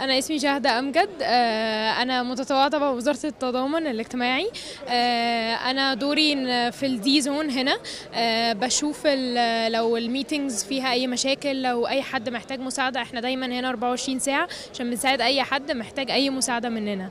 أنا اسمي شهد أمجد، أنا متطوعة تبع وزارة التضامن الاجتماعي. أنا دوري في الدي زون هنا، بشوف لو الميتينجز فيها أي مشاكل، لو أي حد محتاج مساعدة. إحنا دايما هنا 24 ساعة عشان بنساعد أي حد محتاج أي مساعدة مننا.